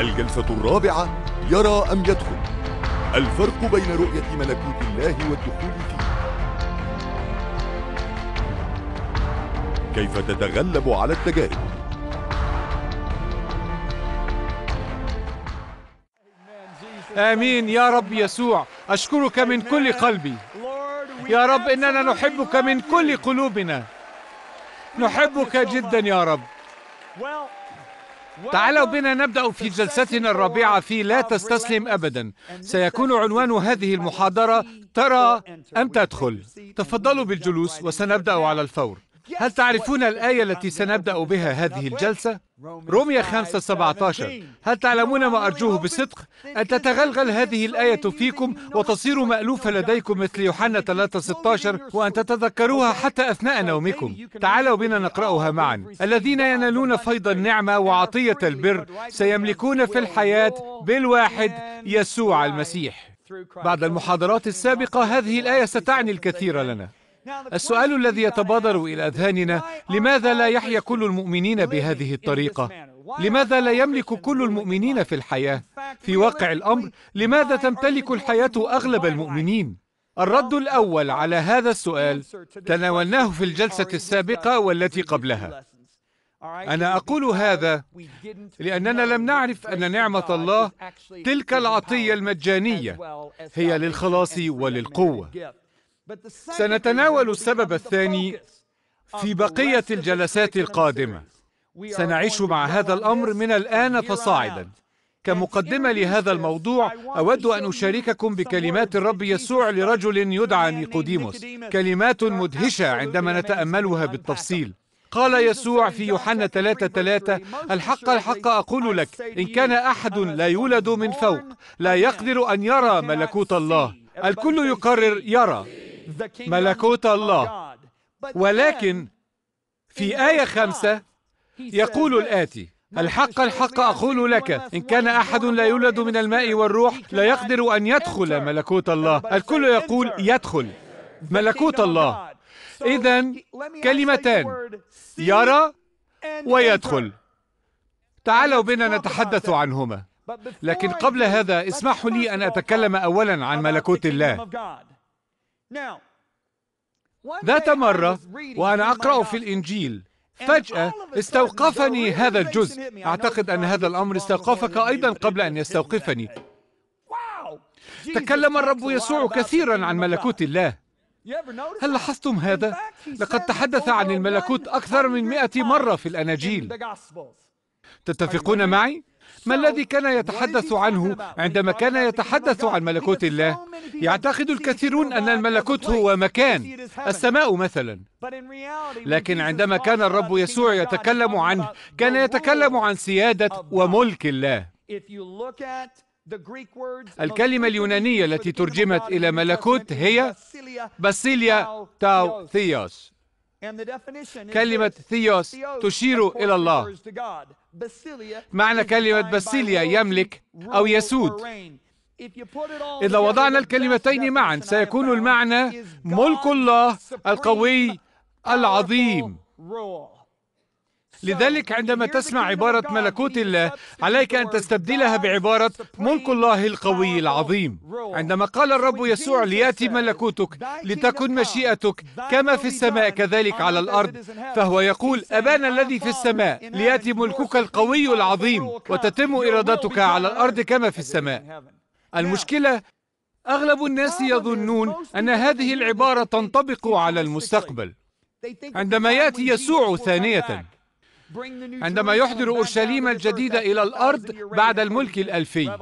الجلسة الرابعة يرى أم يدخل؟ الفرق بين رؤية ملكوت الله والدخول فيه. كيف تتغلب على التجارب؟ آمين يا رب يسوع. أشكرك من كل قلبي يا رب، إننا نحبك من كل قلوبنا، نحبك جدا يا رب. تعالوا بنا نبدأ في جلستنا الرابعة في لا تستسلم أبدا. سيكون عنوان هذه المحاضرة ترى أم تدخل. تفضلوا بالجلوس وسنبدأ على الفور. هل تعرفون الآية التي سنبدأ بها هذه الجلسة؟ رومية 5:17. هل تعلمون ما أرجوه بصدق؟ أن تتغلغل هذه الآية فيكم وتصير مألوفة لديكم مثل يوحنا 3:16، وأن تتذكروها حتى أثناء نومكم. تعالوا بنا نقرأها معا. الذين ينالون فيض النعمة وعطية البر سيملكون في الحياة بالواحد يسوع المسيح. بعد المحاضرات السابقة هذه الآية ستعني الكثير لنا. السؤال الذي يتبادر إلى أذهاننا، لماذا لا يحيا كل المؤمنين بهذه الطريقة؟ لماذا لا يملك كل المؤمنين في الحياة؟ في واقع الأمر، لماذا تمتلك الحياة أغلب المؤمنين؟ الرد الأول على هذا السؤال تناولناه في الجلسة السابقة والتي قبلها. أنا أقول هذا لأننا لم نعرف أن نعمة الله، تلك العطية المجانية، هي للخلاص وللقوة. سنتناول السبب الثاني في بقية الجلسات القادمة. سنعيش مع هذا الأمر من الآن فصاعدا. كمقدمة لهذا الموضوع أود أن أشارككم بكلمات الرب يسوع لرجل يدعى نيقوديموس، كلمات مدهشة عندما نتأملها بالتفصيل. قال يسوع في يوحنا 3:3: الحق الحق أقول لك، إن كان أحد لا يولد من فوق لا يقدر أن يرى ملكوت الله. الكل يقرر يرى ملكوت الله، ولكن في آية 5 يقول الآتي: الحق الحق أقول لك، إن كان أحد لا يولد من الماء والروح لا يقدر أن يدخل ملكوت الله. الكل يقول يدخل ملكوت الله. إذن كلمتان: يرى ويدخل. تعالوا بنا نتحدث عنهما. لكن قبل هذا اسمحوا لي أن أتكلم أولاً عن ملكوت الله. ذات مرة وأنا أقرأ في الإنجيل فجأة استوقفني هذا الجزء. أعتقد أن هذا الأمر استوقفك أيضاً قبل أن يستوقفني. تكلم الرب يسوع كثيراً عن ملكوت الله. هل لاحظتم هذا؟ لقد تحدث عن الملكوت أكثر من 100 مرة في الأناجيل. تتفقون معي؟ ما الذي كان يتحدث عنه عندما كان يتحدث عن ملكوت الله؟ يعتقد الكثيرون أن الملكوت هو مكان، السماء مثلا. لكن عندما كان الرب يسوع يتكلم عنه، كان يتكلم عن سيادة وملك الله. الكلمة اليونانية التي ترجمت إلى ملكوت هي باسيليا تاو ثيوس. كلمة ثيوس تشير إلى الله. معنى كلمة باسيليا يملك أو يسود. إذا وضعنا الكلمتين معا سيكون المعنى ملك الله القوي العظيم. لذلك عندما تسمع عبارة ملكوت الله عليك أن تستبدلها بعبارة ملك الله القوي العظيم. عندما قال الرب يسوع ليأتي ملكوتك لتكن مشيئتك كما في السماء كذلك على الأرض، فهو يقول أبانا الذي في السماء ليأتي ملكك القوي العظيم وتتم إرادتك على الأرض كما في السماء. المشكلة أغلب الناس يظنون أن هذه العبارة تنطبق على المستقبل. عندما يأتي يسوع ثانية، عندما يحضر أورشليم الجديدة إلى الأرض بعد الملك الألفي،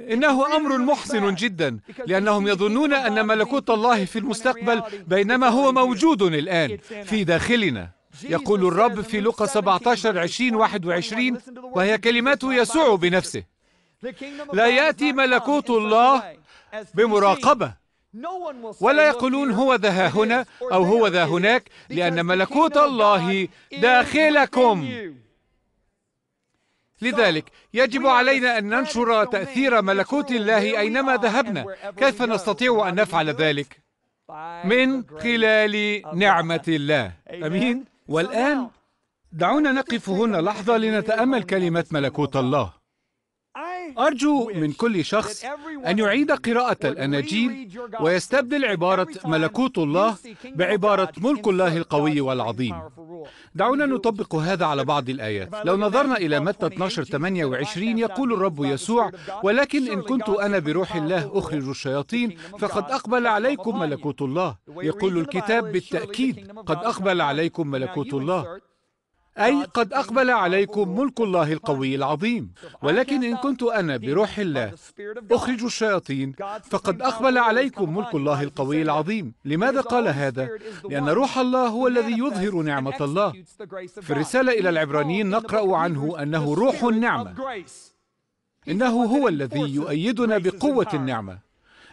إنه أمر محزن جدا، لأنهم يظنون أن ملكوت الله في المستقبل بينما هو موجود الآن في داخلنا. يقول الرب في لوقا 17:20-21، وهي كلمات يسوع بنفسه: لا يأتي ملكوت الله بمراقبة، ولا يقولون هو ذا هاهنا أو هو ذا هناك، لأن ملكوت الله داخلكم. لذلك يجب علينا أن ننشر تأثير ملكوت الله أينما ذهبنا. كيف نستطيع أن نفعل ذلك؟ من خلال نعمة الله. أمين. والآن دعونا نقف هنا لحظة لنتأمل كلمة ملكوت الله. أرجو من كل شخص أن يعيد قراءة الأناجيل ويستبدل عبارة ملكوت الله بعبارة ملك الله القوي والعظيم. دعونا نطبق هذا على بعض الآيات. لو نظرنا إلى متى 12:28 يقول الرب يسوع: ولكن إن كنت أنا بروح الله أخرج الشياطين فقد أقبل عليكم ملكوت الله. يقول الكتاب بالتأكيد قد أقبل عليكم ملكوت الله، أي قد أقبل عليكم ملك الله القوي العظيم. ولكن إن كنت أنا بروح الله أخرج الشياطين فقد أقبل عليكم ملك الله القوي العظيم. لماذا قال هذا؟ لأن روح الله هو الذي يظهر نعمة الله. في الرسالة إلى العبرانيين نقرأ عنه أنه روح النعمة، إنه هو الذي يؤيدنا بقوة النعمة.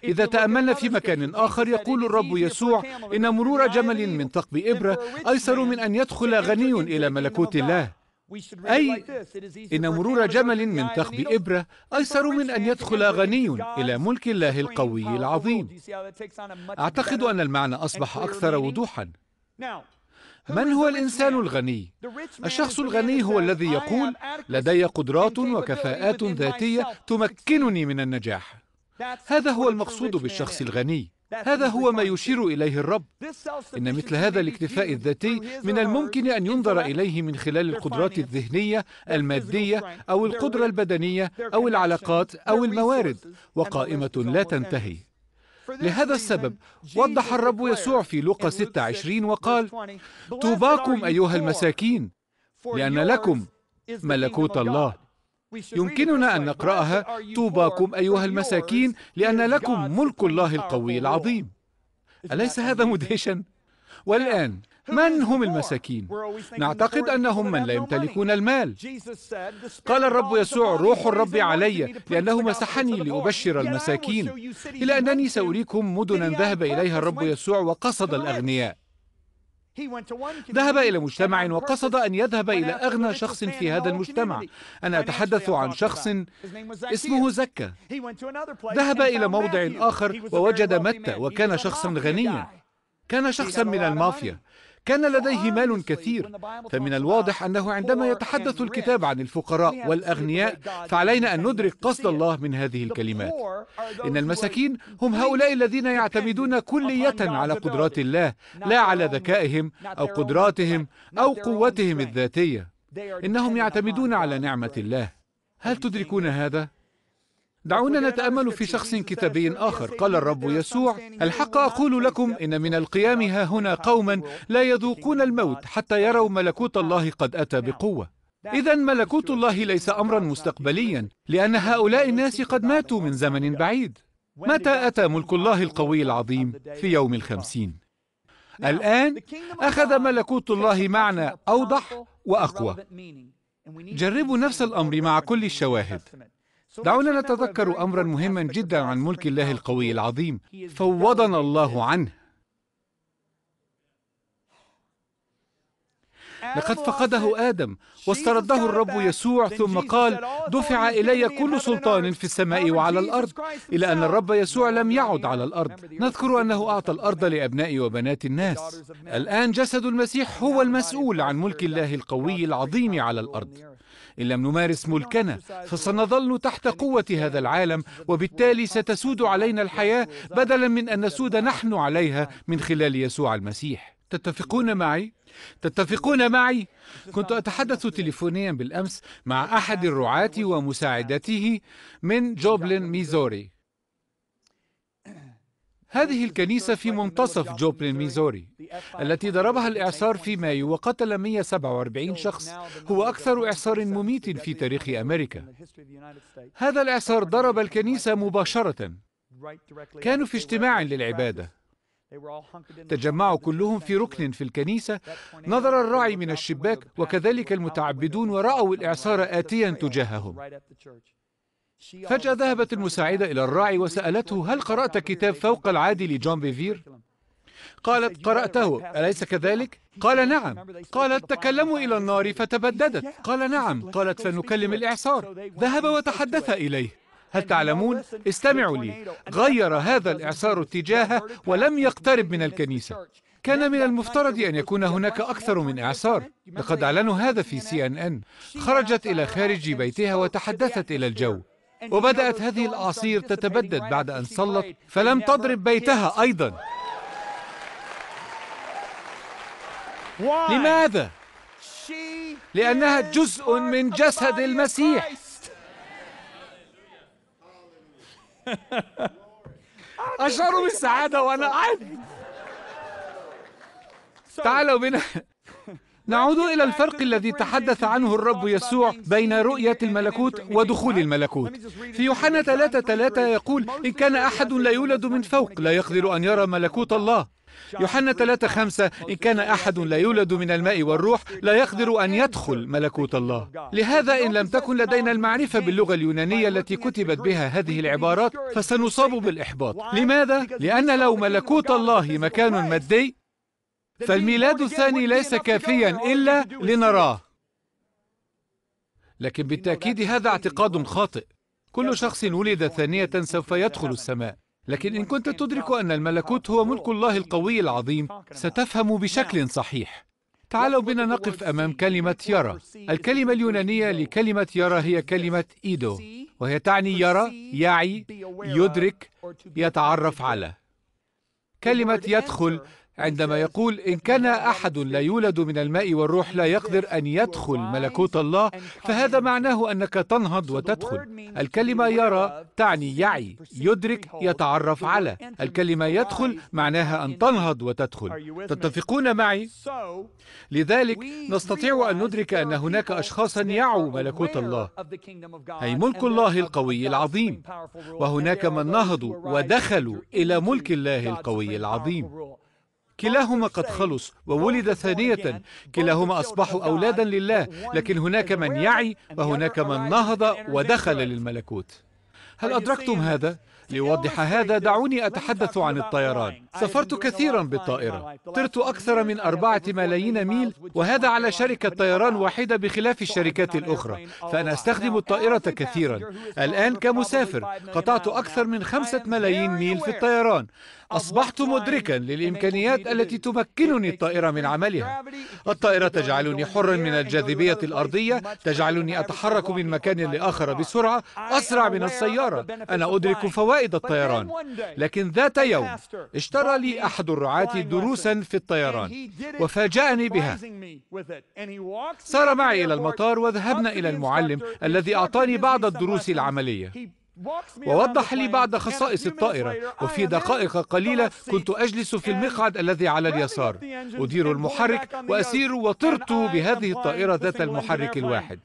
إذا تأملنا في مكان آخر يقول الرب يسوع إن مرور جمل من ثقب إبرة أيسر من أن يدخل غني إلى ملكوت الله، أي إن مرور جمل من ثقب إبرة أيسر من أن يدخل غني إلى ملك الله القوي العظيم. أعتقد أن المعنى أصبح أكثر وضوحا. من هو الإنسان الغني؟ الشخص الغني هو الذي يقول لدي قدرات وكفاءات ذاتية تمكنني من النجاح. هذا هو المقصود بالشخص الغني، هذا هو ما يشير إليه الرب. إن مثل هذا الاكتفاء الذاتي من الممكن أن ينظر إليه من خلال القدرات الذهنية، المادية، أو القدرة البدنية، أو العلاقات، أو الموارد، وقائمة لا تنتهي. لهذا السبب وضح الرب يسوع في لوقا 6:20 وقال: طوباكم أيها المساكين، لأن لكم ملكوت الله. يمكننا أن نقرأها: طوباكم أيها المساكين لأن لكم ملك الله القوي العظيم. أليس هذا مدهشا؟ والآن من هم المساكين؟ نعتقد أنهم من لا يمتلكون المال. قال الرب يسوع: روح الرب علي لأنه مسحني لأبشر المساكين، إلى أنني سأريكم مدنا ذهب إليها الرب يسوع وقصد الأغنياء. ذهب إلى مجتمع وقصد أن يذهب إلى أغنى شخص في هذا المجتمع. أنا أتحدث عن شخص اسمه زكا. ذهب إلى موضع آخر ووجد متى، وكان شخصا غنيا، كان شخصا من المافيا، كان لديه مال كثير. فمن الواضح أنه عندما يتحدث الكتاب عن الفقراء والأغنياء فعلينا أن ندرك قصد الله من هذه الكلمات. إن المساكين هم هؤلاء الذين يعتمدون كلية على قدرات الله، لا على ذكائهم أو قدراتهم أو قوتهم الذاتية. إنهم يعتمدون على نعمة الله. هل تدركون هذا؟ دعونا نتأمل في شخص كتابي آخر. قال الرب يسوع: الحق أقول لكم إن من القيام ها هنا قوما لا يذوقون الموت حتى يروا ملكوت الله قد أتى بقوة. إذا ملكوت الله ليس أمرا مستقبليا، لأن هؤلاء الناس قد ماتوا من زمن بعيد. متى أتى ملك الله القوي العظيم؟ في يوم ال50. الآن أخذ ملكوت الله معنى أوضح وأقوى. جربوا نفس الأمر مع كل الشواهد. دعونا نتذكر أمرا مهما جدا عن ملك الله القوي العظيم. فوضنا الله عنه. لقد فقده آدم واسترده الرب يسوع، ثم قال: دفع إلي كل سلطان في السماء وعلى الأرض، إلى أن الرب يسوع لم يعد على الأرض. نذكر أنه أعطى الأرض لأبناء وبنات الناس. الآن جسد المسيح هو المسؤول عن ملك الله القوي العظيم على الأرض. إن لم نمارس ملكنا فسنظل تحت قوة هذا العالم، وبالتالي ستسود علينا الحياة بدلا من أن نسود نحن عليها من خلال يسوع المسيح. تتفقون معي؟ تتفقون معي؟ كنت أتحدث تليفونيا بالأمس مع أحد الرعاة ومساعدته من جوبلين، ميزوري. هذه الكنيسة في منتصف جوبلين، ميزوري، التي ضربها الإعصار في مايو وقتل 147 شخص، هو أكثر إعصار مميت في تاريخ أمريكا. هذا الإعصار ضرب الكنيسة مباشرة. كانوا في اجتماع للعبادة، تجمعوا كلهم في ركن في الكنيسة. نظر الراعي من الشباك وكذلك المتعبدون ورأوا الإعصار آتيا تجاههم. فجأة ذهبت المساعدة إلى الراعي وسألته: هل قرأت كتاب فوق العادي لجون بيفير؟ قالت: قرأته، أليس كذلك؟ قال: نعم. قالت: تكلموا إلى النار فتبددت. قال: نعم. قالت: فلنكلم الإعصار. ذهب وتحدث إليه. هل تعلمون؟ استمعوا لي. غير هذا الإعصار اتجاهه ولم يقترب من الكنيسة. كان من المفترض أن يكون هناك أكثر من إعصار. لقد أعلنوا هذا في CNN. خرجت إلى خارج بيتها وتحدثت إلى الجو، وبدأت هذه الأعاصير تتبدد بعد أن صلت، فلم تضرب بيتها أيضا. لماذا؟ لأنها جزء من جسد المسيح. أشعر بالسعادة وأنا أعد. تعالوا بنا نعود إلى الفرق الذي تحدث عنه الرب يسوع بين رؤية الملكوت ودخول الملكوت. في يوحنا 3:3 يقول: إن كان أحد لا يولد من فوق لا يقدر أن يرى ملكوت الله. يوحنا 3:5: إن كان أحد لا يولد من الماء والروح لا يقدر أن يدخل ملكوت الله. لهذا إن لم تكن لدينا المعرفة باللغة اليونانية التي كتبت بها هذه العبارات فسنصاب بالإحباط. لماذا؟ لأن لو ملكوت الله مكان مادي فالميلاد الثاني ليس كافيا إلا لنراه. لكن بالتأكيد هذا اعتقاد خاطئ. كل شخص ولد ثانية سوف يدخل السماء. لكن إن كنت تدرك أن الملكوت هو ملك الله القوي العظيم ستفهم بشكل صحيح. تعالوا بنا نقف أمام كلمة يرى. الكلمة اليونانية لكلمة يرى هي كلمة إيدو، وهي تعني يرى، يعي، يدرك، يتعرف على. كلمة يدخل عندما يقول إن كان أحد لا يولد من الماء والروح لا يقدر أن يدخل ملكوت الله، فهذا معناه أنك تنهض وتدخل. الكلمة يرى تعني يعي، يدرك، يتعرف على. الكلمة يدخل معناها أن تنهض وتدخل. تتفقون معي؟ لذلك نستطيع أن ندرك أن هناك أشخاصا يعوا ملكوت الله، أي ملك الله القوي العظيم، وهناك من نهضوا ودخلوا إلى ملك الله القوي العظيم. كلاهما قد خلص وولد ثانية، كلاهما أصبحوا أولادا لله، لكن هناك من يعي وهناك من نهض ودخل للملكوت. هل أدركتم هذا؟ لأوضح هذا دعوني أتحدث عن الطيران. سافرت كثيرا بالطائرة، طرت أكثر من 4 ملايين ميل، وهذا على شركة طيران واحدة بخلاف الشركات الأخرى، فأنا أستخدم الطائرة كثيرا. الآن كمسافر قطعت أكثر من 5 ملايين ميل في الطيران. أصبحت مدركا للإمكانيات التي تمكنني الطائرة من عملها. الطائرة تجعلني حرا من الجاذبية الأرضية، تجعلني أتحرك من مكان لآخر بسرعة أسرع من السيارة. أنا أدرك فوائد الطيران. لكن ذات يوم اشترى لي أحد الرعاة دروسا في الطيران وفاجأني بها. سار معي إلى المطار وذهبنا إلى المعلم الذي أعطاني بعض الدروس العملية ووضح لي بعض خصائص الطائرة، وفي دقائق قليلة كنت أجلس في المقعد الذي على اليسار، أدير المحرك وأسير، وطرت بهذه الطائرة ذات المحرك الواحد.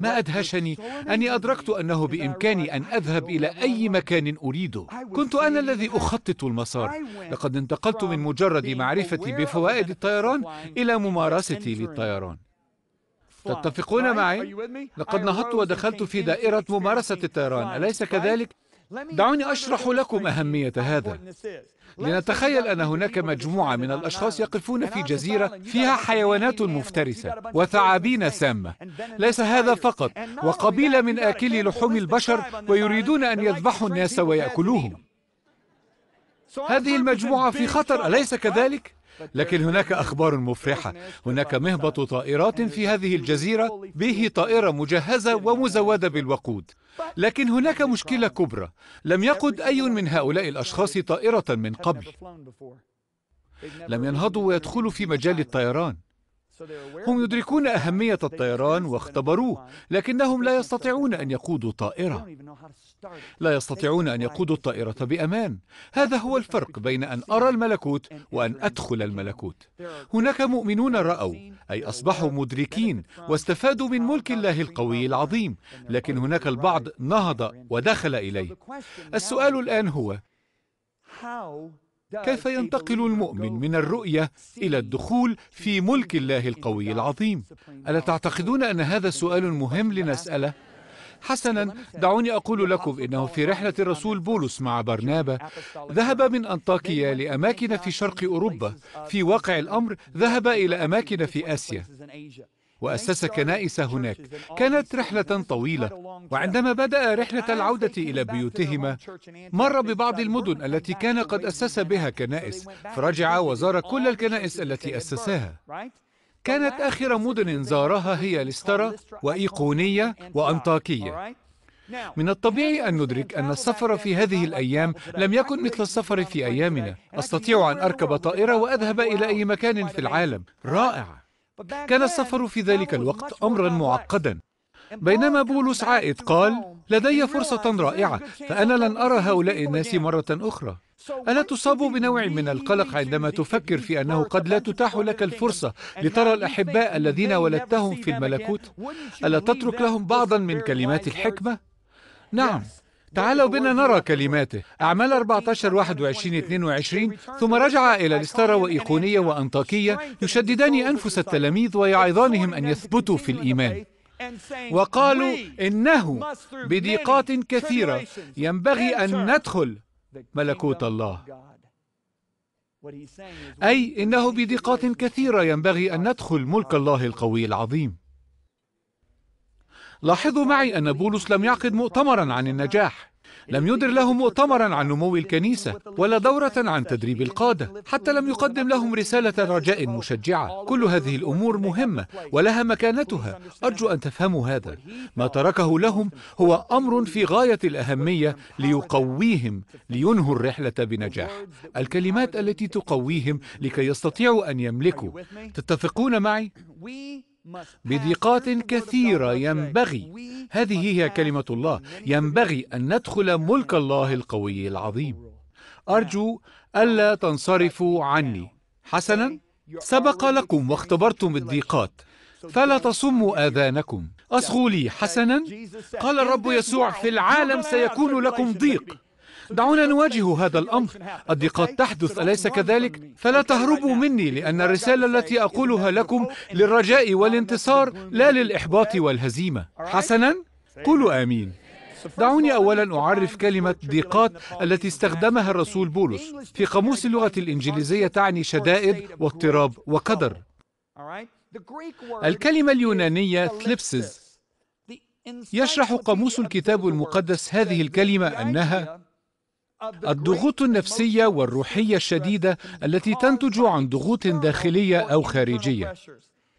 ما أدهشني أني أدركت أنه بإمكاني أن أذهب إلى أي مكان أريده. كنت أنا الذي أخطط المسار. لقد انتقلت من مجرد معرفتي بفوائد الطيران إلى ممارستي للطيران. تتفقون معي؟ لقد نهضت ودخلت في دائرة ممارسة الطيران، أليس كذلك؟ دعوني أشرح لكم أهمية هذا. لنتخيل أن هناك مجموعة من الأشخاص يقفون في جزيرة فيها حيوانات مفترسة وثعابين سامة. ليس هذا فقط، وقبيلة من آكلي لحوم البشر ويريدون أن يذبحوا الناس ويأكلوهم. هذه المجموعة في خطر، أليس كذلك؟ لكن هناك أخبار مفرحة. هناك مهبط طائرات في هذه الجزيرة، به طائرة مجهزة ومزودة بالوقود. لكن هناك مشكلة كبرى، لم يقد أي من هؤلاء الأشخاص طائرة من قبل. لم ينهضوا ويدخلوا في مجال الطيران. هم يدركون أهمية الطيران واختبروه، لكنهم لا يستطيعون أن يقودوا طائرة. لا يستطيعون أن يقودوا الطائرة بأمان. هذا هو الفرق بين أن أرى الملكوت وأن أدخل الملكوت. هناك مؤمنون رأوا، أي أصبحوا مدركين واستفادوا من ملك الله القوي العظيم، لكن هناك البعض نهض ودخل إليه. السؤال الآن هو: كيف ينتقل المؤمن من الرؤية إلى الدخول في ملك الله القوي العظيم؟ ألا تعتقدون أن هذا سؤال مهم لنسأله؟ حسناً، دعوني أقول لكم إنه في رحلة الرسول بولس مع برنابا ذهب من أنطاكية لأماكن في شرق أوروبا، في واقع الأمر ذهب إلى أماكن في آسيا. وأسس كنائس هناك. كانت رحلة طويلة، وعندما بدأ رحلة العودة إلى بيوتهما مر ببعض المدن التي كان قد أسس بها كنائس، فرجع وزار كل الكنائس التي أسسها. كانت آخر مدن زارها هي لسترا وإيقونية وأنطاكية. من الطبيعي أن ندرك أن السفر في هذه الأيام لم يكن مثل السفر في أيامنا. أستطيع أن أركب طائرة وأذهب إلى أي مكان في العالم، رائع. كان السفر في ذلك الوقت أمرا معقدا، بينما بولس عائد قال لدي فرصة رائعة، فأنا لن أرى هؤلاء الناس مرة أخرى. ألا تصاب بنوع من القلق عندما تفكر في أنه قد لا تتاح لك الفرصة لترى الأحباء الذين ولدتهم في الملكوت؟ ألا تترك لهم بعضا من كلمات الحكمة؟ نعم، تعالوا بنا نرى كلماته. أعمال 14:21-22. ثم رجع إلى لسترا وإيقونية وأنطاكية يشددان أنفس التلاميذ ويعظانهم أن يثبتوا في الإيمان، وقالوا إنه بضيقات كثيرة ينبغي أن ندخل ملكوت الله. أي إنه بضيقات كثيرة ينبغي أن ندخل ملك الله القوي العظيم. لاحظوا معي أن بولس لم يعقد مؤتمرا عن النجاح، لم يدر لهم مؤتمرا عن نمو الكنيسة، ولا دورة عن تدريب القادة، حتى لم يقدم لهم رسالة رجاء مشجعة. كل هذه الأمور مهمة ولها مكانتها، أرجو أن تفهموا هذا. ما تركه لهم هو أمر في غاية الأهمية ليقويهم لينهوا الرحلة بنجاح. الكلمات التي تقويهم لكي يستطيعوا أن يملكوا. تتفقون معي؟ بضيقات كثيرة ينبغي، هذه هي كلمة الله، ينبغي أن ندخل ملك الله القوي العظيم. أرجو ألا تنصرفوا عني. حسنا، سبق لكم واختبرتم الضيقات، فلا تصموا آذانكم. أصغوا لي. حسنا، قال الرب يسوع في العالم سيكون لكم ضيق. دعونا نواجه هذا الأمر. الضيقات تحدث، أليس كذلك؟ فلا تهربوا مني، لأن الرسالة التي أقولها لكم للرجاء والانتصار لا للإحباط والهزيمة. حسنا، قولوا آمين. دعوني أولا أعرف كلمة ضيقات التي استخدمها الرسول بولس. في قاموس اللغة الإنجليزية تعني شدائد واضطراب وقدر. الكلمة اليونانية ثليبسيز. يشرح قاموس الكتاب المقدس هذه الكلمة أنها الضغوط النفسية والروحية الشديدة التي تنتج عن ضغوط داخلية أو خارجية.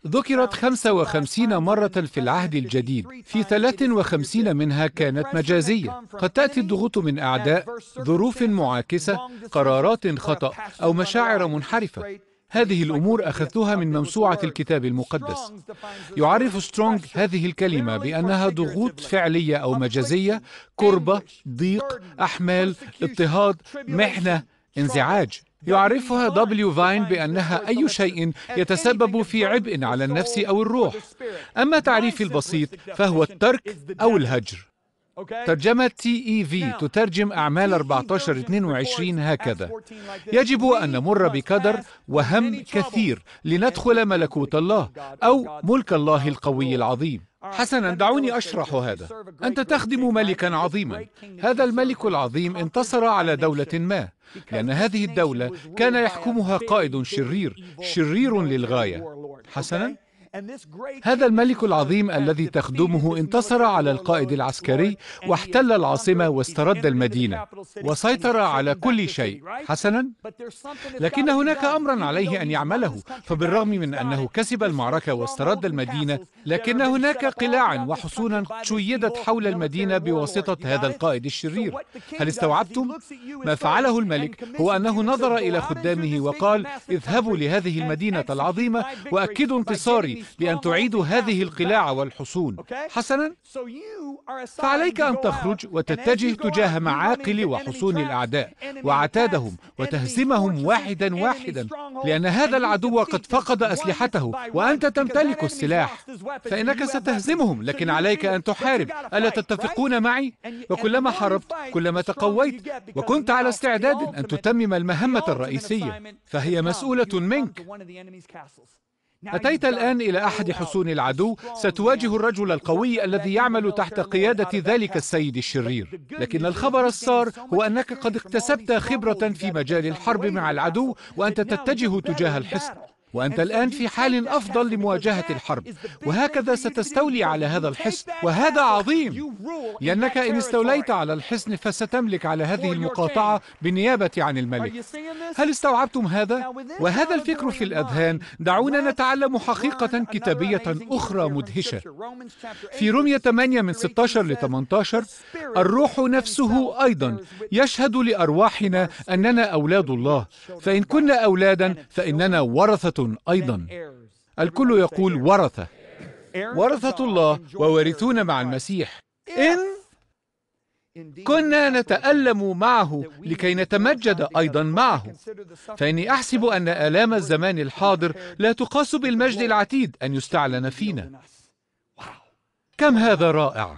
ذكرت 55 مرة في العهد الجديد، في 53 منها كانت مجازية. قد تأتي الضغوط من أعداء، ظروف معاكسة، قرارات خطأ، أو مشاعر منحرفة. هذه الأمور أخذتها من موسوعة الكتاب المقدس. يعرف سترونج هذه الكلمة بأنها ضغوط فعلية أو مجازية، كربة، ضيق، أحمال، اضطهاد، محنة، انزعاج. يعرفها دبليو فاين بأنها أي شيء يتسبب في عبء على النفس أو الروح. أما تعريفي البسيط فهو الترك أو الهجر. ترجمة TEV تترجم أعمال 14:22 هكذا: يجب أن نمر بكدر وهم كثير لندخل ملكوت الله أو ملك الله القوي العظيم. حسنا، دعوني أشرح هذا. أنت تخدم ملكا عظيما. هذا الملك العظيم انتصر على دولة ما، لأن هذه الدولة كان يحكمها قائد شرير، شرير للغاية. حسنا، هذا الملك العظيم الذي تخدمه انتصر على القائد العسكري واحتل العاصمة واسترد المدينة وسيطر على كل شيء. حسنا، لكن هناك أمرا عليه أن يعمله. فبالرغم من أنه كسب المعركة واسترد المدينة، لكن هناك قلاعا وحصونا شيدت حول المدينة بواسطة هذا القائد الشرير. هل استوعبتم؟ ما فعله الملك هو أنه نظر إلى خدامه وقال: اذهبوا لهذه المدينة العظيمة وأكدوا انتصاري بأن تعيدوا هذه القلاع والحصون. حسنا، فعليك أن تخرج وتتجه تجاه معاقل وحصون الأعداء وعتادهم وتهزمهم واحدا واحدا، لأن هذا العدو قد فقد أسلحته وأنت تمتلك السلاح، فإنك ستهزمهم، لكن عليك أن تحارب. ألا تتفقون معي؟ وكلما حاربت كلما تقويت، وكنت على استعداد أن تتمم المهمة الرئيسية، فهي مسؤولة منك. أتيت الآن إلى أحد حصون العدو، ستواجه الرجل القوي الذي يعمل تحت قيادة ذلك السيد الشرير، لكن الخبر السار هو أنك قد اكتسبت خبرة في مجال الحرب مع العدو وأنت تتجه تجاه الحصن. وأنت الآن في حال أفضل لمواجهة الحرب، وهكذا ستستولي على هذا الحصن، وهذا عظيم، لأنك إن استوليت على الحصن فستملك على هذه المقاطعة بالنيابة عن الملك. هل استوعبتم هذا؟ وهذا الفكر في الأذهان. دعونا نتعلم حقيقة كتابية أخرى مدهشة. في رومية 8 من 16 ل 18 الروح نفسه أيضا يشهد لأرواحنا أننا أولاد الله، فإن كنا أولادا فإننا ورثة أيضا. الكل يقول ورثة، ورثة الله ووارثون مع المسيح، إن كنا نتألم معه لكي نتمجد أيضا معه. فإني أحسب أن آلام الزمان الحاضر لا تقاس بالمجد العتيد أن يستعلن فينا. كم هذا رائع!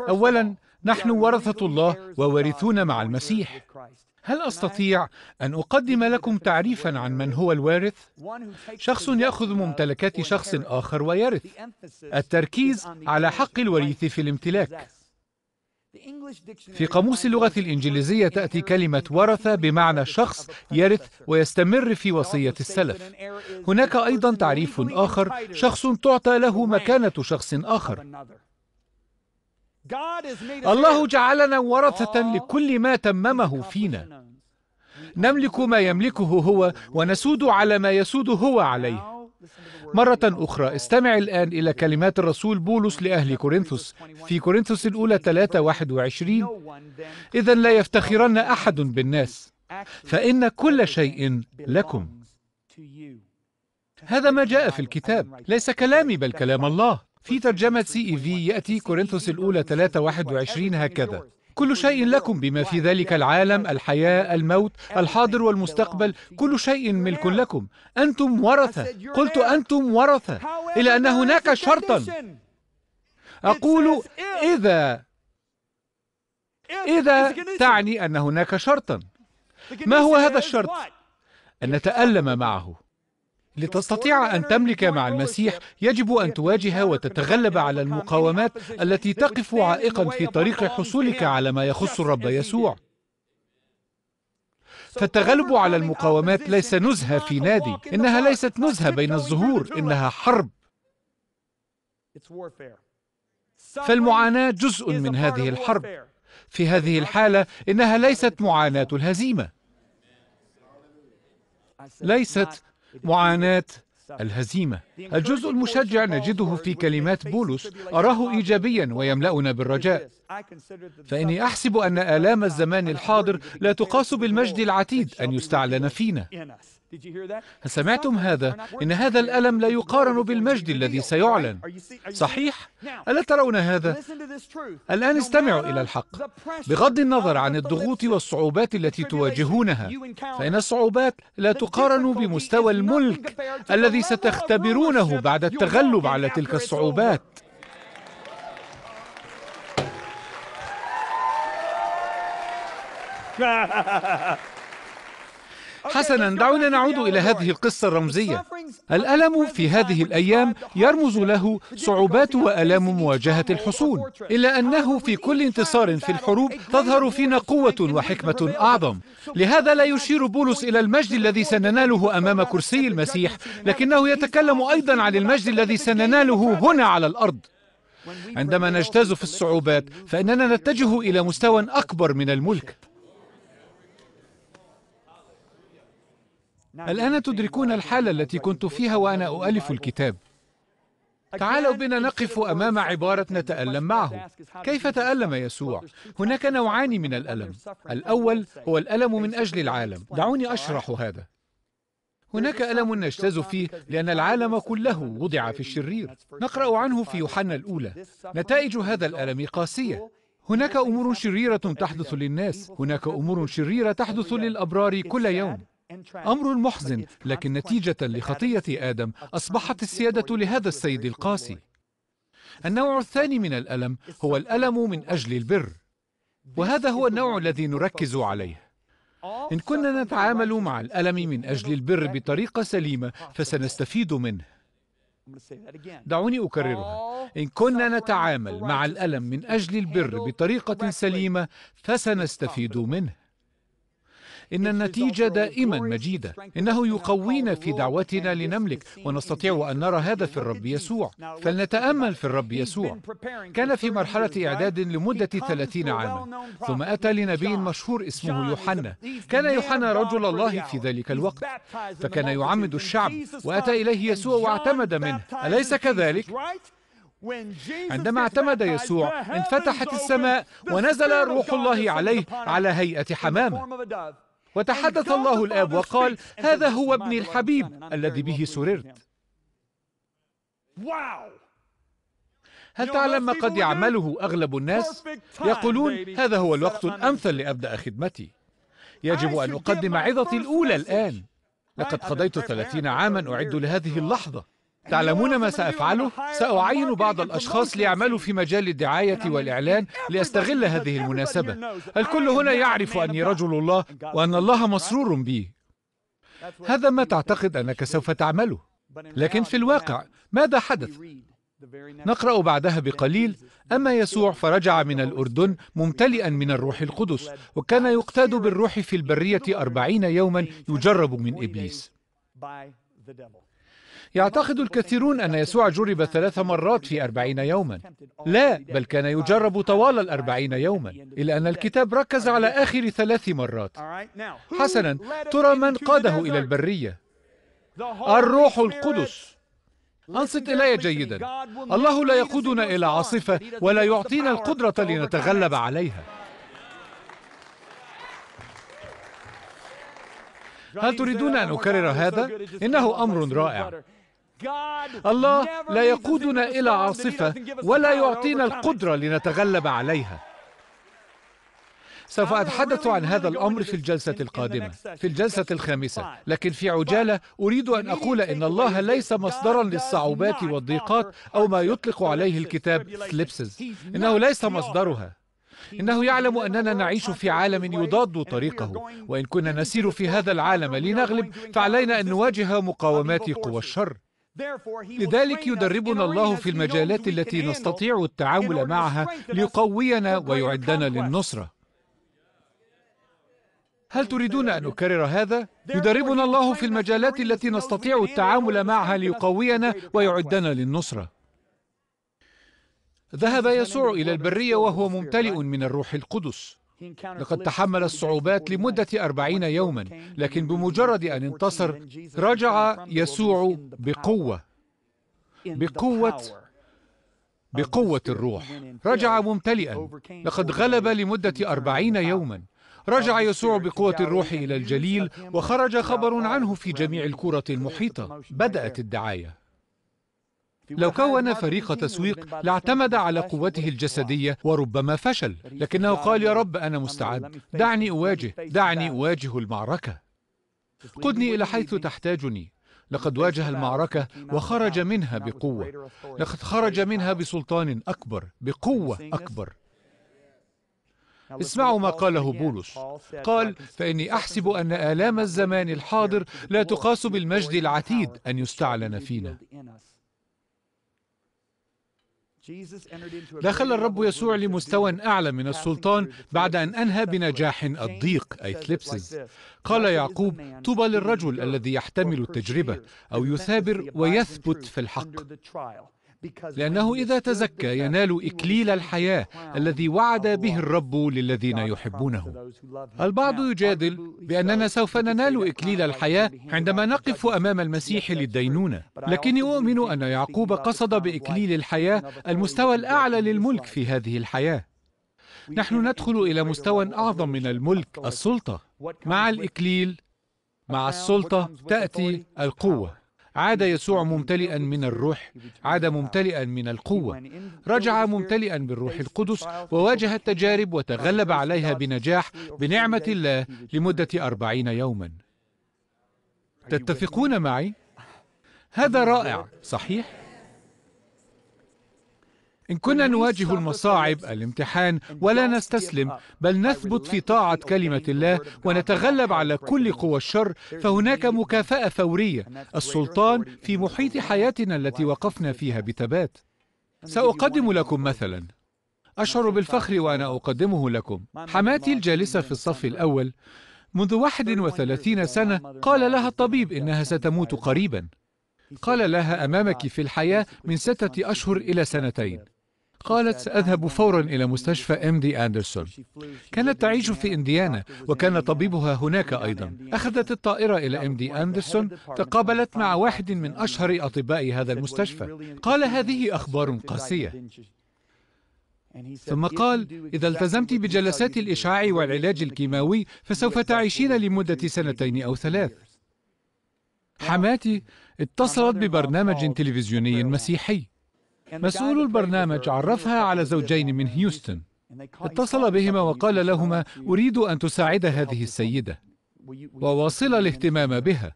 أولا، نحن ورثة الله ووارثون مع المسيح. هل أستطيع أن أقدم لكم تعريفاً عن من هو الوارث؟ شخص يأخذ ممتلكات شخص آخر ويرث. التركيز على حق الوريث في الامتلاك. في قاموس اللغة الإنجليزية تأتي كلمة ورث بمعنى شخص يرث ويستمر في وصية السلف. هناك أيضاً تعريف آخر، شخص تعطى له مكانة شخص آخر. الله جعلنا ورثة لكل ما تممه فينا. نملك ما يملكه هو ونسود على ما يسود هو عليه. مرة أخرى استمع الآن إلى كلمات الرسول بولس لأهل كورنثوس في كورنثوس الأولى 3:21: إذا لا يفتخرن أحد بالناس، فإن كل شيء لكم. هذا ما جاء في الكتاب، ليس كلامي بل كلام الله. في ترجمة CEV يأتي كورنثوس الأولى 3:21 هكذا: كل شيء لكم بما في ذلك العالم، الحياة، الموت، الحاضر والمستقبل، كل شيء ملك لكم، أنتم ورثة. قلت أنتم ورثة، إلا أن هناك شرطا. أقول إذا تعني أن هناك شرطا. ما هو هذا الشرط؟ أن نتألم معه. لتستطيع أن تملك مع المسيح يجب أن تواجه وتتغلب على المقاومات التي تقف عائقا في طريق حصولك على ما يخص الرب يسوع. فالتغلب على المقاومات ليس نزهة في نادي، إنها ليست نزهة بين الزهور، إنها حرب. فالمعاناة جزء من هذه الحرب. في هذه الحالة إنها ليست معاناة الهزيمة، ليست معاناة الهزيمة. الجزء المشجع نجده في كلمات بولس، أراه إيجابياً ويملأنا بالرجاء. فإني أحسب أن آلام الزمان الحاضر لا تقاس بالمجد العتيد أن يستعلن فينا. هل سمعتم هذا؟ إن هذا الألم لا يقارن بالمجد الذي سيعلن. صحيح؟ ألا ترون هذا؟ الآن استمعوا إلى الحق. بغض النظر عن الضغوط والصعوبات التي تواجهونها، فإن الصعوبات لا تقارن بمستوى الملك الذي ستختبرونه بعد التغلب على تلك الصعوبات. حسناً، دعونا نعود إلى هذه القصة الرمزية. الألم في هذه الأيام يرمز له صعوبات وألام مواجهة الحصون، إلا أنه في كل انتصار في الحروب تظهر فينا قوة وحكمة أعظم. لهذا لا يشير بولس إلى المجد الذي سنناله أمام كرسي المسيح، لكنه يتكلم أيضاً عن المجد الذي سنناله هنا على الأرض. عندما نجتاز في الصعوبات فإننا نتجه إلى مستوى أكبر من الملك. الآن تدركون الحالة التي كنت فيها وأنا أؤلف الكتاب. تعالوا بنا نقف أمام عبارة نتألم معه. كيف تألم يسوع؟ هناك نوعان من الألم. الأول هو الألم من أجل العالم. دعوني أشرح هذا. هناك ألم نجتاز فيه لأن العالم كله وضع في الشرير. نقرأ عنه في يوحنا الأولى. نتائج هذا الألم قاسية. هناك أمور شريرة تحدث للناس، هناك أمور شريرة تحدث للأبرار كل يوم. أمر محزن، لكن نتيجة لخطية آدم أصبحت السيادة لهذا السيد القاسي. النوع الثاني من الألم هو الألم من أجل البر، وهذا هو النوع الذي نركز عليه. إن كنا نتعامل مع الألم من أجل البر بطريقة سليمة فسنستفيد منه. دعوني أكررها: إن كنا نتعامل مع الألم من أجل البر بطريقة سليمة فسنستفيد منه. إن النتيجة دائما مجيدة. إنه يقوينا في دعوتنا لنملك، ونستطيع أن نرى هذا في الرب يسوع. فلنتأمل في الرب يسوع. كان في مرحلة إعداد لمدة 30 عاما، ثم أتى لنبي مشهور اسمه يوحنا. كان يوحنا رجل الله في ذلك الوقت، فكان يعمد الشعب، وأتى إليه يسوع واعتمد منه. أليس كذلك؟ عندما اعتمد يسوع انفتحت السماء ونزل روح الله عليه على هيئة حمامة، وتحدث الله الآب وقال: هذا هو ابني الحبيب الذي به سررت. هل تعلم ما قد يعمله أغلب الناس؟ يقولون: هذا هو الوقت الأمثل لأبدأ خدمتي، يجب أن أقدم عظتي الأولى الآن. لقد قضيت 30 عاما أعد لهذه اللحظة. تعلمون ما سأفعله؟ سأعين بعض الأشخاص ليعملوا في مجال الدعاية والإعلان لأستغل هذه المناسبة. الكل هنا يعرف أني رجل الله وأن الله مسرور بي. هذا ما تعتقد أنك سوف تعمله، لكن في الواقع ماذا حدث؟ نقرأ بعدها بقليل: أما يسوع فرجع من الأردن ممتلئا من الروح القدس، وكان يقتاد بالروح في البرية 40 يوما يجرب من إبليس. يعتقد الكثيرون أن يسوع جرب 3 مرات في 40 يوما. لا، بل كان يجرب طوال 40 يوما، إلا أن الكتاب ركز على آخر 3 مرات. حسنا، ترى من قاده إلى البرية؟ الروح القدس. أنصت إلي جيدا، الله لا يقودنا إلى عاصفة ولا يعطينا القدرة لنتغلب عليها. هل تريدون أن أكرر هذا؟ إنه أمر رائع. الله لا يقودنا إلى عاصفة ولا يعطينا القدرة لنتغلب عليها. سوف أتحدث عن هذا الأمر في الجلسة القادمة، في الجلسة الخامسة، لكن في عجالة أريد أن أقول إن الله ليس مصدراً للصعوبات والضيقات أو ما يطلق عليه الكتاب سليبسز. إنه ليس مصدرها. إنه يعلم أننا نعيش في عالم يضاد طريقه، وإن كنا نسير في هذا العالم لنغلب فعلينا أن نواجه مقاومات قوى الشر. لذلك يدربنا الله في المجالات التي نستطيع التعامل معها ليقوينا ويعدنا للنصرة. هل تريدون أن أكرر هذا؟ يدربنا الله في المجالات التي نستطيع التعامل معها ليقوينا ويعدنا للنصرة. ذهب يسوع إلى البرية وهو ممتلئ من الروح القدس. لقد تحمل الصعوبات لمدة 40 يوما، لكن بمجرد أن انتصر رجع يسوع بقوة الروح. رجع ممتلئا. لقد غلب لمدة 40 يوما. رجع يسوع بقوة الروح إلى الجليل، وخرج خبر عنه في جميع القرى المحيطة. بدأت الدعاية. لو كون فريق تسويق لاعتمد على قوته الجسدية وربما فشل، لكنه قال: يا رب، أنا مستعد، دعني أواجه المعركة، قدني إلى حيث تحتاجني. لقد واجه المعركة وخرج منها بقوة. لقد خرج منها بسلطان أكبر، بقوة أكبر. اسمعوا ما قاله بولس. قال: فإني أحسب أن آلام الزمان الحاضر لا تقاس بالمجد العتيد أن يستعلن فينا. دخل الرب يسوع لمستوى أعلى من السلطان بعد أن أنهى بنجاح الضيق، أي ثليبسز. قال يعقوب: طوبى للرجل الذي يحتمل التجربة أو يثابر ويثبت في الحق، لأنه إذا تزكى ينال إكليل الحياة الذي وعد به الرب للذين يحبونه. البعض يجادل بأننا سوف ننال إكليل الحياة عندما نقف أمام المسيح للدينونة، لكني أؤمن أن يعقوب قصد بإكليل الحياة المستوى الأعلى للملك في هذه الحياة. نحن ندخل إلى مستوى أعظم من الملك، السلطة. مع الإكليل، مع السلطة، تأتي القوة. عاد يسوع ممتلئا من الروح، عاد ممتلئا من القوة، رجع ممتلئا بالروح القدس، وواجه التجارب وتغلب عليها بنجاح بنعمة الله لمدة 40 يوما. تتفقون معي؟ هذا رائع، صحيح؟ إن كنا نواجه المصاعب، الامتحان، ولا نستسلم، بل نثبت في طاعة كلمة الله ونتغلب على كل قوى الشر، فهناك مكافأة فورية، السلطان في محيط حياتنا التي وقفنا فيها بثبات. سأقدم لكم مثلا أشعر بالفخر وأنا أقدمه لكم. حماتي الجالسة في الصف الأول منذ 31 سنة قال لها الطبيب إنها ستموت قريبا. قال لها أمامك في الحياة من 6 أشهر إلى 2 سنين. قالت سأذهب فورا إلى مستشفى MD أندرسون. كانت تعيش في إنديانا وكان طبيبها هناك أيضا. أخذت الطائرة إلى MD أندرسون، تقابلت مع واحد من أشهر أطباء هذا المستشفى. قال هذه أخبار قاسية. ثم قال إذا التزمت بجلسات الإشعاع والعلاج الكيماوي فسوف تعيشين لمدة 2 أو 3 سنوات. حماتي اتصلت ببرنامج تلفزيوني مسيحي. مسؤول البرنامج عرفها على زوجين من هيوستن. اتصل بهما وقال لهما أريد أن تساعد هذه السيدة، وواصل الاهتمام بها.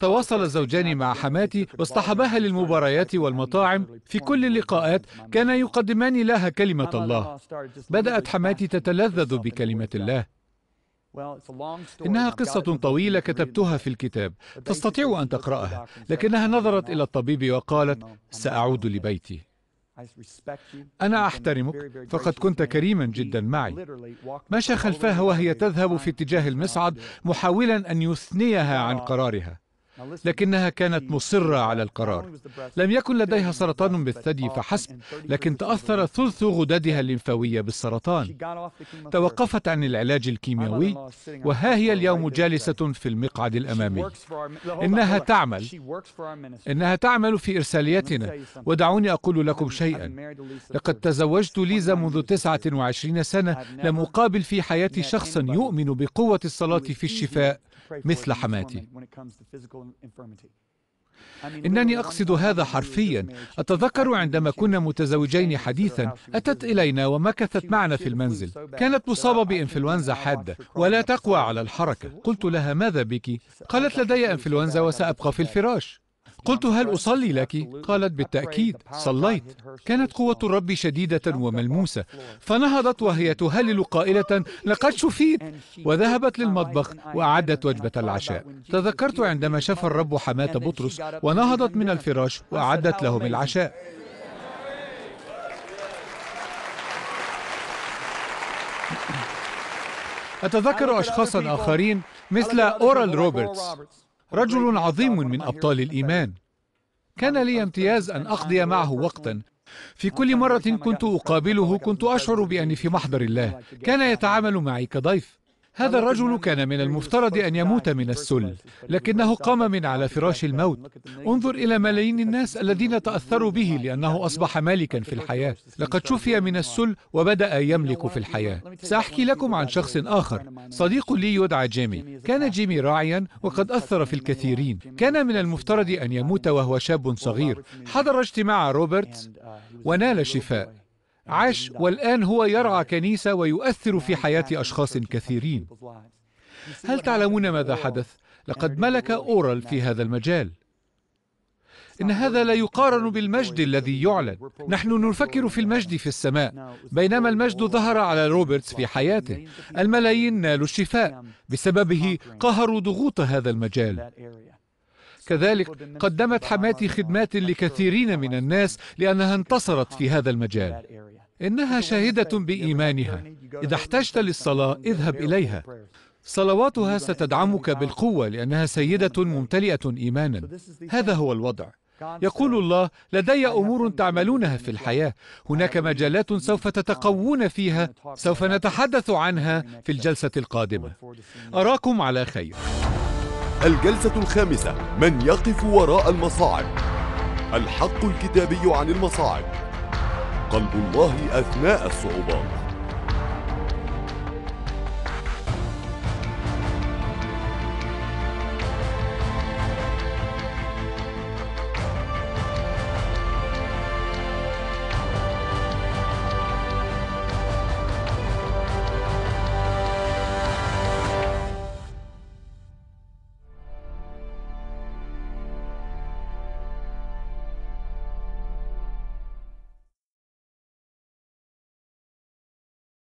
تواصل الزوجان مع حماتي واصطحباها للمباريات والمطاعم. في كل اللقاءات كان يقدمان لها كلمة الله. بدأت حماتي تتلذذ بكلمة الله. إنها قصة طويلة كتبتها في الكتاب، تستطيع أن تقرأها، لكنها نظرت إلى الطبيب وقالت سأعود لبيتي. أنا أحترمك، فقد كنت كريما جدا معي. مشى خلفها وهي تذهب في اتجاه المصعد محاولا أن يثنيها عن قرارها، لكنها كانت مصرة على القرار. لم يكن لديها سرطان بالثدي فحسب، لكن تأثر ثلث غددها الليمفاوية بالسرطان. توقفت عن العلاج الكيميائي، وها هي اليوم جالسة في المقعد الأمامي. إنها تعمل في إرساليتنا. ودعوني أقول لكم شيئا، لقد تزوجت ليزا منذ 29 سنة، لم أقابل في حياتي شخصا يؤمن بقوة الصلاة في الشفاء مثل حماتي. إنني أقصد هذا حرفيا. أتذكر عندما كنا متزوجين حديثا، أتت إلينا ومكثت معنا في المنزل. كانت مصابة بإنفلونزا حادة ولا تقوى على الحركة. قلت لها ماذا بك؟ قالت لدي إنفلونزا وسأبقى في الفراش. قلت هل أصلي لك؟ قالت بالتأكيد، صليت. كانت قوة الرب شديدة وملموسة. فنهضت وهي تهلل قائلة لقد شفيت، وذهبت للمطبخ وأعدت وجبة العشاء. تذكرت عندما شفى الرب حماة بطرس ونهضت من الفراش وأعدت لهم العشاء. أتذكر أشخاصا آخرين مثل أورال روبرتس، رجل عظيم من أبطال الإيمان. كان لي امتياز أن أقضي معه وقتا. في كل مرة كنت أقابله كنت أشعر بأني في محضر الله. كان يتعامل معي كضيف. هذا الرجل كان من المفترض أن يموت من السل، لكنه قام من على فراش الموت. انظر إلى ملايين الناس الذين تأثروا به لأنه أصبح مالكا في الحياة. لقد شفي من السل وبدأ يملك في الحياة. سأحكي لكم عن شخص آخر. صديق لي يدعى جيمي. كان جيمي راعيا وقد أثر في الكثيرين. كان من المفترض أن يموت وهو شاب صغير. حضر اجتماع روبرتس ونال شفاء. عاش، والآن هو يرعى كنيسة ويؤثر في حياة أشخاص كثيرين. هل تعلمون ماذا حدث؟ لقد ملك أورال في هذا المجال. إن هذا لا يقارن بالمجد الذي يعلن. نحن نفكر في المجد في السماء، بينما المجد ظهر على روبرتس في حياته. الملايين نالوا الشفاء بسببه، قهروا ضغوط هذا المجال. كذلك قدمت حماتي خدمات لكثيرين من الناس لأنها انتصرت في هذا المجال. إنها شاهدة بإيمانها. إذا احتجت للصلاة اذهب إليها. صلواتها ستدعمك بالقوة لأنها سيدة ممتلئة إيمانا. هذا هو الوضع. يقول الله لدي أمور تعملونها في الحياة. هناك مجالات سوف تتقوون فيها، سوف نتحدث عنها في الجلسة القادمة. أراكم على خير. الجلسة الخامسة، من يقف وراء المصاعب. الحق الكتابي عن المصاعب، قلب الله أثناء الصعوبات.